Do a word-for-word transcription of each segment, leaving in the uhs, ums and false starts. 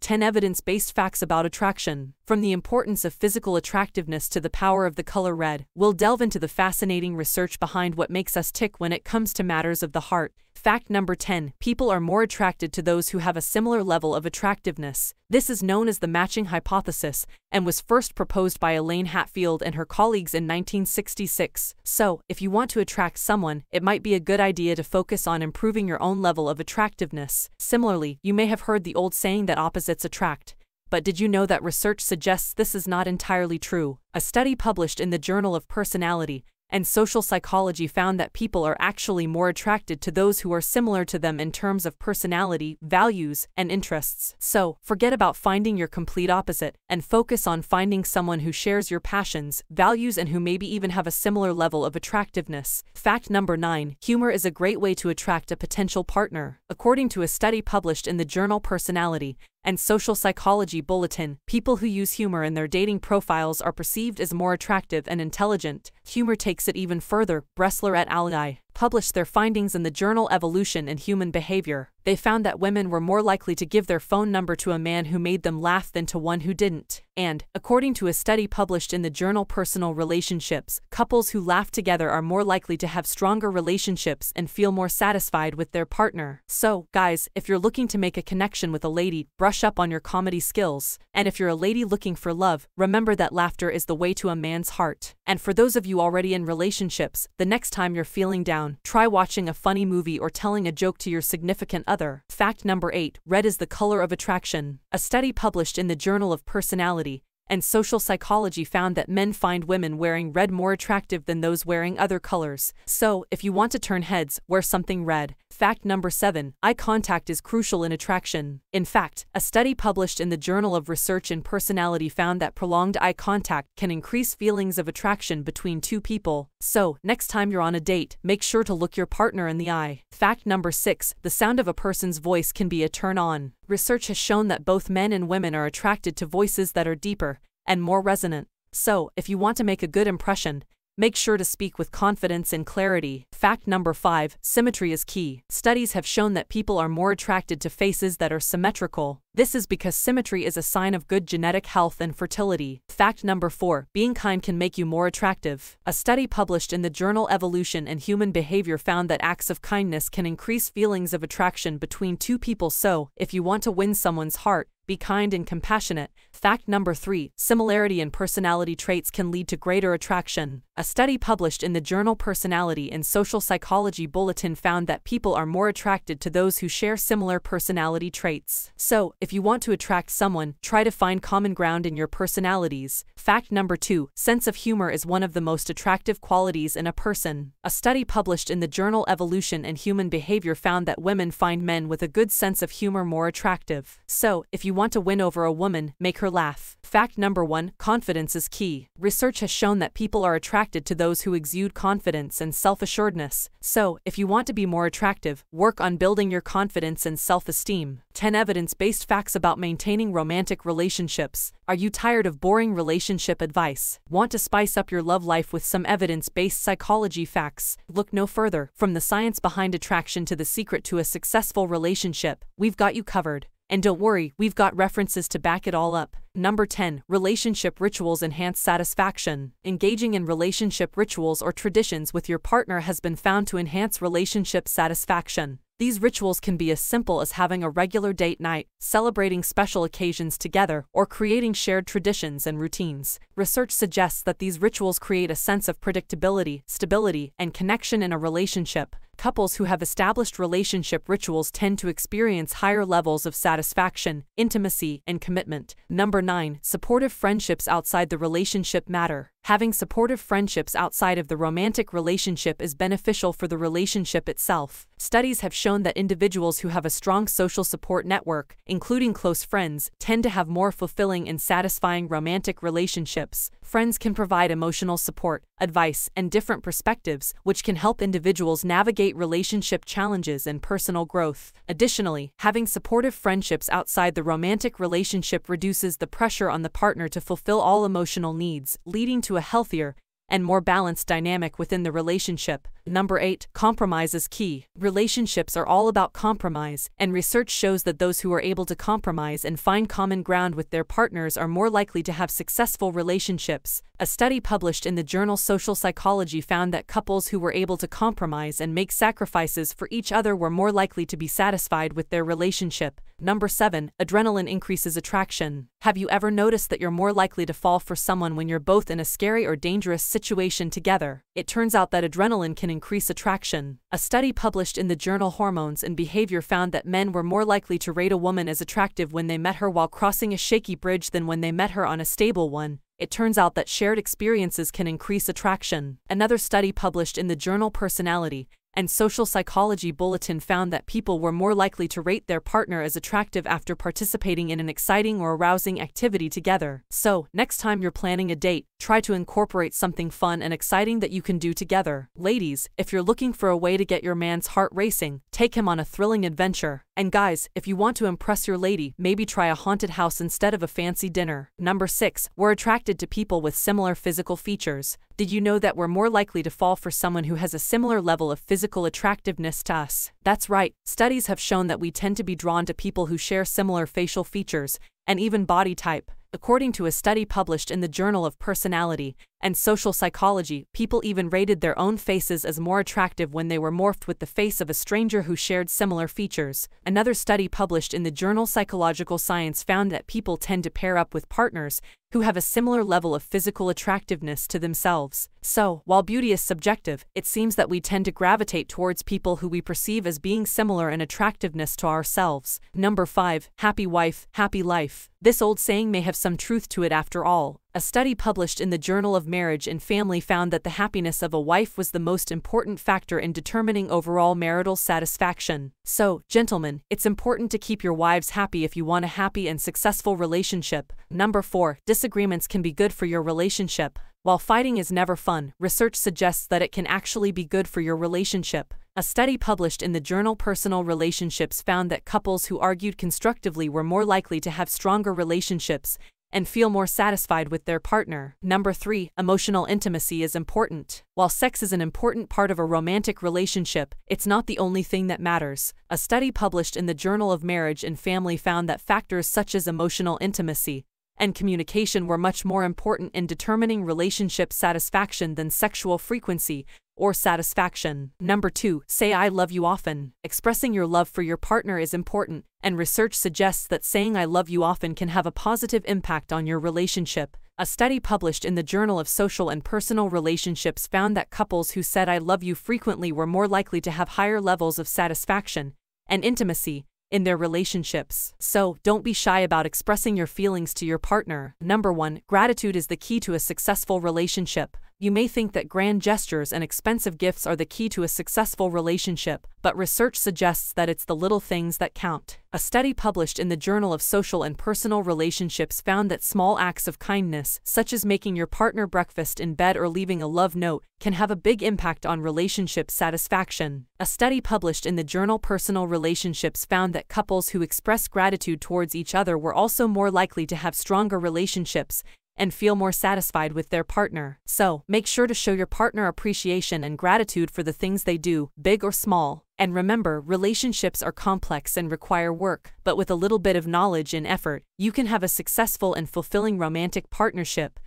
ten evidence-based facts about attraction. From the importance of physical attractiveness to the power of the color red, we'll delve into the fascinating research behind what makes us tick when it comes to matters of the heart. Fact number ten. People are more attracted to those who have a similar level of attractiveness. This is known as the matching hypothesis, and was first proposed by Elaine Hatfield and her colleagues in nineteen sixty-six. So, if you want to attract someone, it might be a good idea to focus on improving your own level of attractiveness. Similarly, you may have heard the old saying that opposites attract. But did you know that research suggests this is not entirely true? A study published in the Journal of Personality and Social Psychology found that people are actually more attracted to those who are similar to them in terms of personality, values, and interests. So, forget about finding your complete opposite, and focus on finding someone who shares your passions, values, and who maybe even have a similar level of attractiveness. Fact number nine. Humor is a great way to attract a potential partner. According to a study published in the journal Personality and Social Psychology Bulletin, people who use humor in their dating profiles are perceived as more attractive and intelligent. Humor takes it even further. Bressler et al. Published their findings in the journal Evolution and Human Behavior. They found that women were more likely to give their phone number to a man who made them laugh than to one who didn't. And, according to a study published in the journal Personal Relationships, couples who laugh together are more likely to have stronger relationships and feel more satisfied with their partner. So, guys, if you're looking to make a connection with a lady, brush up on your comedy skills. And if you're a lady looking for love, remember that laughter is the way to a man's heart. And for those of you already in relationships, the next time you're feeling down, try watching a funny movie or telling a joke to your significant other. Fact number eight. Red is the color of attraction. A study published in the Journal of Personality and Social Psychology found that men find women wearing red more attractive than those wearing other colors. So, if you want to turn heads, wear something red. Fact number seven. Eye contact is crucial in attraction. In fact, a study published in the Journal of Research in Personality found that prolonged eye contact can increase feelings of attraction between two people. So, next time you're on a date, make sure to look your partner in the eye. Fact number six. The sound of a person's voice can be a turn-on. Research has shown that both men and women are attracted to voices that are deeper and more resonant. So, if you want to make a good impression, make sure to speak with confidence and clarity. Fact number five. Symmetry is key. Studies have shown that people are more attracted to faces that are symmetrical. This is because symmetry is a sign of good genetic health and fertility. Fact number four. Being kind can make you more attractive. A study published in the journal Evolution and Human Behavior found that acts of kindness can increase feelings of attraction between two people. So, if you want to win someone's heart, be kind and compassionate. Fact number three. Similarity in personality traits can lead to greater attraction. A study published in the journal Personality and Social Psychology Bulletin found that people are more attracted to those who share similar personality traits. So, if you want to attract someone, try to find common ground in your personalities. Fact number two. Sense of humor is one of the most attractive qualities in a person. A study published in the journal Evolution and Human Behavior found that women find men with a good sense of humor more attractive. So, if you want Want to win over a woman, make her laugh. Fact number one. Confidence is key. Research has shown that people are attracted to those who exude confidence and self-assuredness. So, if you want to be more attractive, work on building your confidence and self-esteem. ten evidence-based facts about maintaining romantic relationships. Are you tired of boring relationship advice? Want to spice up your love life with some evidence-based psychology facts? Look no further. From the science behind attraction to the secret to a successful relationship, we've got you covered. And don't worry, we've got references to back it all up. Number ten. Relationship rituals enhance satisfaction. Engaging in relationship rituals or traditions with your partner has been found to enhance relationship satisfaction. These rituals can be as simple as having a regular date night, celebrating special occasions together, or creating shared traditions and routines. Research suggests that these rituals create a sense of predictability, stability, and connection in a relationship. Couples who have established relationship rituals tend to experience higher levels of satisfaction, intimacy, and commitment. Number nine. Supportive friendships outside the relationship matter. Having supportive friendships outside of the romantic relationship is beneficial for the relationship itself. Studies have shown that individuals who have a strong social support network, including close friends, tend to have more fulfilling and satisfying romantic relationships. Friends can provide emotional support, advice, and different perspectives, which can help individuals navigate relationship challenges and personal growth. Additionally, having supportive friendships outside the romantic relationship reduces the pressure on the partner to fulfill all emotional needs, leading to a healthier and more balanced dynamic within the relationship. Number eight. Compromise is key. Relationships are all about compromise, and research shows that those who are able to compromise and find common ground with their partners are more likely to have successful relationships. A study published in the journal Social Psychology found that couples who were able to compromise and make sacrifices for each other were more likely to be satisfied with their relationship. Number seven. Adrenaline increases attraction. Have you ever noticed that you're more likely to fall for someone when you're both in a scary or dangerous situation together? It turns out that adrenaline can increase attraction. A study published in the journal Hormones and Behavior found that men were more likely to rate a woman as attractive when they met her while crossing a shaky bridge than when they met her on a stable one. It turns out that shared experiences can increase attraction. Another study published in the journal Personality and Social Psychology Bulletin found that people were more likely to rate their partner as attractive after participating in an exciting or arousing activity together. So, next time you're planning a date, try to incorporate something fun and exciting that you can do together. Ladies, if you're looking for a way to get your man's heart racing, take him on a thrilling adventure. And guys, if you want to impress your lady, maybe try a haunted house instead of a fancy dinner. Number six. We're attracted to people with similar physical features. Did you know that we're more likely to fall for someone who has a similar level of physical attractiveness to us? That's right, studies have shown that we tend to be drawn to people who share similar facial features, and even body type. According to a study published in the Journal of Personality and Social Psychology, people even rated their own faces as more attractive when they were morphed with the face of a stranger who shared similar features. Another study published in the journal Psychological Science found that people tend to pair up with partners who have a similar level of physical attractiveness to themselves. So, while beauty is subjective, it seems that we tend to gravitate towards people who we perceive as being similar in attractiveness to ourselves. Number five. Happy wife, happy life. This old saying may have some truth to it after all. A study published in the Journal of Marriage and Family found that the happiness of a wife was the most important factor in determining overall marital satisfaction. So, gentlemen, it's important to keep your wives happy if you want a happy and successful relationship. Number four. Disagreements can be good for your relationship. While fighting is never fun, research suggests that it can actually be good for your relationship. A study published in the journal Personal Relationships found that couples who argued constructively were more likely to have stronger relationships and feel more satisfied with their partner. Number three. Emotional intimacy is important. While sex is an important part of a romantic relationship, it's not the only thing that matters. A study published in the Journal of Marriage and Family found that factors such as emotional intimacy and communication were much more important in determining relationship satisfaction than sexual frequency or satisfaction. Number two. Say I love you often. Expressing your love for your partner is important, and research suggests that saying I love you often can have a positive impact on your relationship. A study published in the Journal of Social and Personal Relationships found that couples who said I love you frequently were more likely to have higher levels of satisfaction and intimacy in their relationships. So, don't be shy about expressing your feelings to your partner. Number one. Gratitude is the key to a successful relationship. You may think that grand gestures and expensive gifts are the key to a successful relationship, but research suggests that it's the little things that count. A study published in the Journal of Social and Personal Relationships found that small acts of kindness, such as making your partner breakfast in bed or leaving a love note, can have a big impact on relationship satisfaction. A study published in the journal Personal Relationships found that couples who express gratitude towards each other were also more likely to have stronger relationships and feel more satisfied with their partner. So, make sure to show your partner appreciation and gratitude for the things they do, big or small. And remember, relationships are complex and require work, but with a little bit of knowledge and effort, you can have a successful and fulfilling romantic partnership.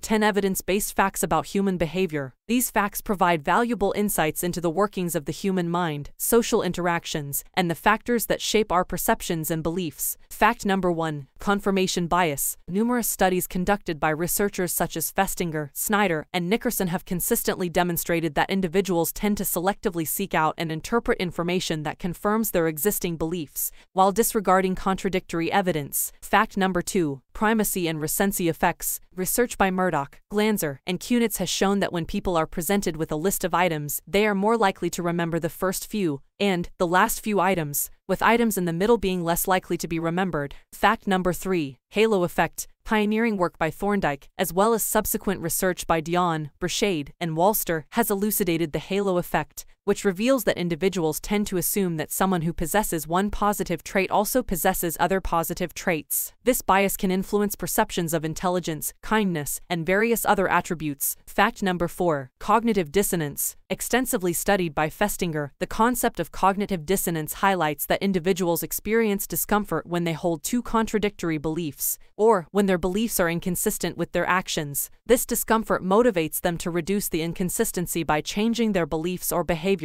ten Evidence-based facts about human behavior. These facts provide valuable insights into the workings of the human mind, social interactions, and the factors that shape our perceptions and beliefs. Fact number one. Confirmation bias. Numerous studies conducted by researchers such as Festinger, Snyder, and Nickerson have consistently demonstrated that individuals tend to selectively seek out and interpret information that confirms their existing beliefs, while disregarding contradictory evidence. Fact number two. Primacy and recency effects. Research by Murdock, Glanzner, and Cunetz has shown that when people are presented with a list of items, they are more likely to remember the first few and the last few items, with items in the middle being less likely to be remembered. Fact number three. Halo effect. pioneering work by Thorndike, as well as subsequent research by Dion, Bruchade, and Walster, has elucidated the halo effect, which reveals that individuals tend to assume that someone who possesses one positive trait also possesses other positive traits. This bias can influence perceptions of intelligence, kindness, and various other attributes. Fact number four. Cognitive dissonance. Extensively studied by Festinger, the concept of cognitive dissonance highlights that individuals experience discomfort when they hold two contradictory beliefs, or when their beliefs are inconsistent with their actions. This discomfort motivates them to reduce the inconsistency by changing their beliefs or behavior.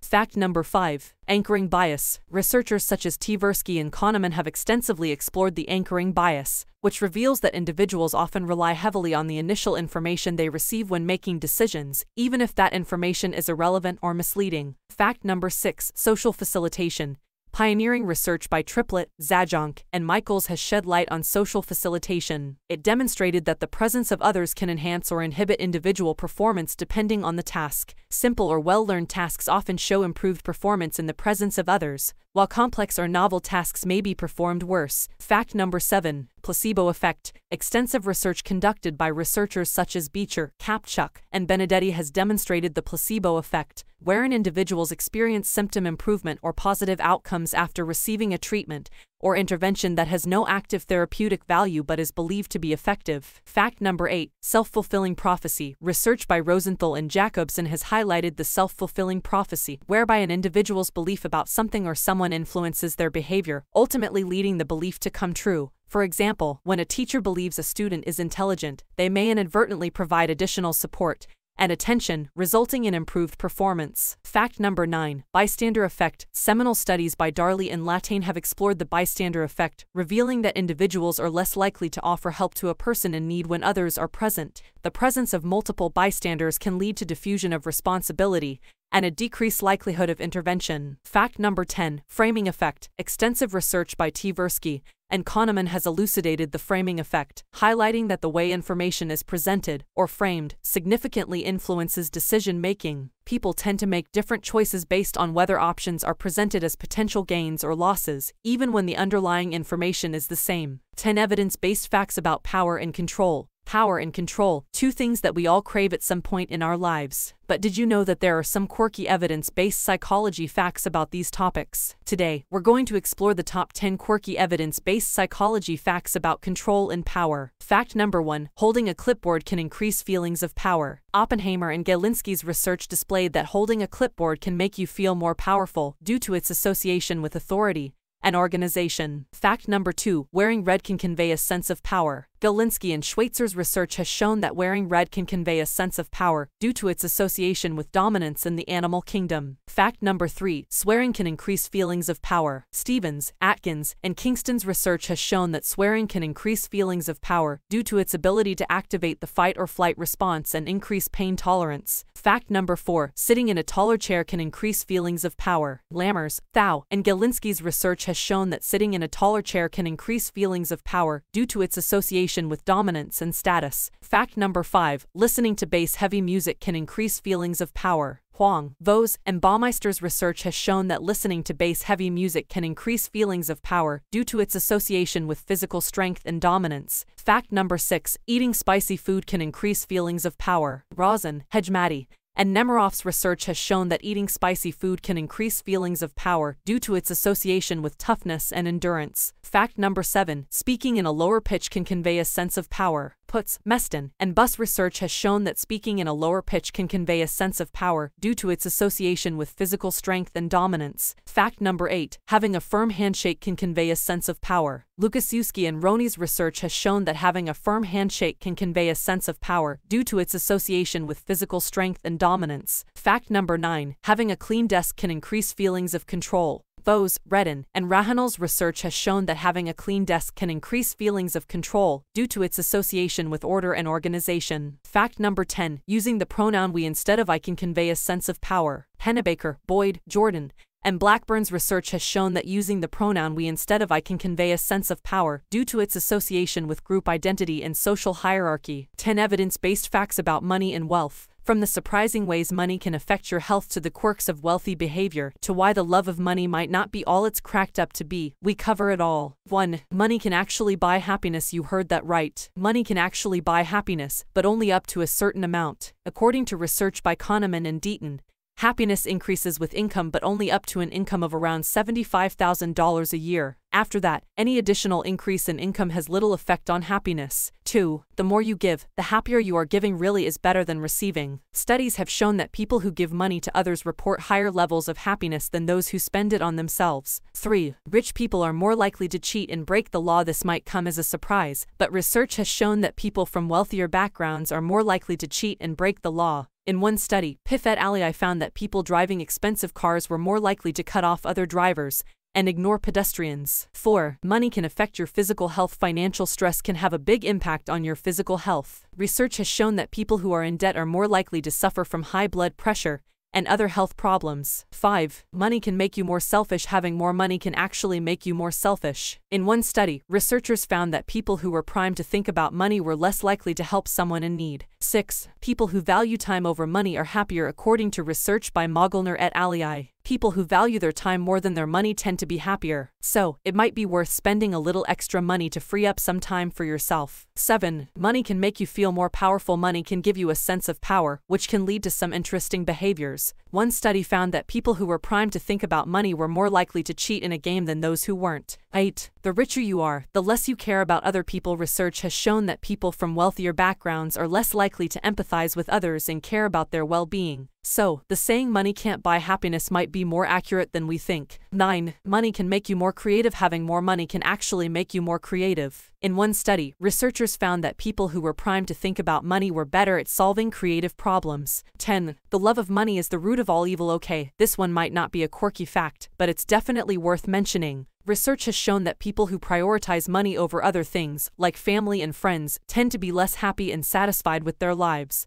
Fact number five. Anchoring bias. Researchers such as Tversky and Kahneman have extensively explored the anchoring bias, which reveals that individuals often rely heavily on the initial information they receive when making decisions, even if that information is irrelevant or misleading. Fact number six. Social facilitation. Pioneering research by Triplett, Zajonc, and Michaels has shed light on social facilitation. It demonstrated that the presence of others can enhance or inhibit individual performance depending on the task. Simple or well-learned tasks often show improved performance in the presence of others, while complex or novel tasks may be performed worse. Fact number seven. Placebo effect. Extensive research conducted by researchers such as Beecher, Kapchuk, and Benedetti has demonstrated the placebo effect, wherein individuals experience symptom improvement or positive outcomes after receiving a treatment or intervention that has no active therapeutic value but is believed to be effective. Fact number eight. Self-fulfilling prophecy. Research by Rosenthal and Jacobson has highlighted the self-fulfilling prophecy, whereby an individual's belief about something or someone influences their behavior, ultimately leading the belief to come true. For example, when a teacher believes a student is intelligent, they may inadvertently provide additional support and attention, resulting in improved performance. Fact number nine. Bystander effect. Seminal studies by Darley and Latané have explored the bystander effect, revealing that individuals are less likely to offer help to a person in need when others are present. The presence of multiple bystanders can lead to diffusion of responsibility and a decreased likelihood of intervention. Fact number ten. Framing effect. Extensive research by Tversky and Kahneman has elucidated the framing effect, highlighting that the way information is presented, or framed, significantly influences decision-making. People tend to make different choices based on whether options are presented as potential gains or losses, even when the underlying information is the same. ten Evidence-based facts about power and control. Power and control, two things that we all crave at some point in our lives. But did you know that there are some quirky evidence-based psychology facts about these topics? Today, we're going to explore the top ten quirky evidence-based psychology facts about control and power. Fact number one, holding a clipboard can increase feelings of power. Oppenheimer and Galinsky's research displayed that holding a clipboard can make you feel more powerful due to its association with authority and organization. Fact number two, wearing red can convey a sense of power. Galinsky and Schweitzer's research has shown that wearing red can convey a sense of power due to its association with dominance in the animal kingdom. Fact number three, swearing can increase feelings of power. Stevens, Atkins, and Kingston's research has shown that swearing can increase feelings of power due to its ability to activate the fight or flight response and increase pain tolerance. Fact number four, sitting in a taller chair can increase feelings of power. Lammers, Thau, and Galinsky's research has shown that sitting in a taller chair can increase feelings of power due to its association with dominance and status. Fact number five, listening to bass-heavy music can increase feelings of power. Huang, Vos, and Baumeister's research has shown that listening to bass-heavy music can increase feelings of power due to its association with physical strength and dominance. Fact number six, eating spicy food can increase feelings of power. Rosen, Hejmati, and Nemiroff's research has shown that eating spicy food can increase feelings of power due to its association with toughness and endurance. Fact number seven, speaking in a lower pitch can convey a sense of power. Putz, Meston, and Bus research has shown that speaking in a lower pitch can convey a sense of power due to its association with physical strength and dominance. Fact number eight, having a firm handshake can convey a sense of power. Lukasiewski and Roney's research has shown that having a firm handshake can convey a sense of power due to its association with physical strength and dominance. Fact number nine, having a clean desk can increase feelings of control. Vos, Redden, and Rahanal's research has shown that having a clean desk can increase feelings of control due to its association with order and organization. Fact number ten, using the pronoun we instead of I can convey a sense of power. Pennebaker, Boyd, Jordan, and Blackburn's research has shown that using the pronoun we instead of I can convey a sense of power due to its association with group identity and social hierarchy. ten Evidence-based facts about money and wealth. from the surprising ways money can affect your health to the quirks of wealthy behavior, to why the love of money might not be all it's cracked up to be, we cover it all. one. Money can actually buy happiness. You heard that right. Money can actually buy happiness, but only up to a certain amount. According to research by Kahneman and Dion, happiness increases with income but only up to an income of around seventy-five thousand dollars a year. After that, any additional increase in income has little effect on happiness. two. The more you give, the happier you are. Giving really is better than receiving. Studies have shown that people who give money to others report higher levels of happiness than those who spend it on themselves. three. Rich people are more likely to cheat and break the law. This might come as a surprise, but research has shown that people from wealthier backgrounds are more likely to cheat and break the law. In one study, Piff et al. Found that people driving expensive cars were more likely to cut off other drivers and ignore pedestrians. four. Money can affect your physical health. Financial stress can have a big impact on your physical health. Research has shown that people who are in debt are more likely to suffer from high blood pressure and other health problems. five. Money can make you more selfish. Having more money can actually make you more selfish. In one study, researchers found that people who were primed to think about money were less likely to help someone in need. six. People who value time over money are happier. According to research by Glanzner et al., people who value their time more than their money tend to be happier. So, it might be worth spending a little extra money to free up some time for yourself. seven. Money can make you feel more powerful. Money can give you a sense of power, which can lead to some interesting behaviors. One study found that people who were primed to think about money were more likely to cheat in a game than those who weren't. eight. The richer you are, the less you care about other people. Research has shown that people from wealthier backgrounds are less likely to empathize with others and care about their well-being. So, the saying money can't buy happiness might be more accurate than we think. nine. Money can make you more creative. Having more money can actually make you more creative. In one study, researchers found that people who were primed to think about money were better at solving creative problems. ten. The love of money is the root of all evil. Okay, this one might not be a quirky fact, but it's definitely worth mentioning. Research has shown that people who prioritize money over other things, like family and friends, tend to be less happy and satisfied with their lives.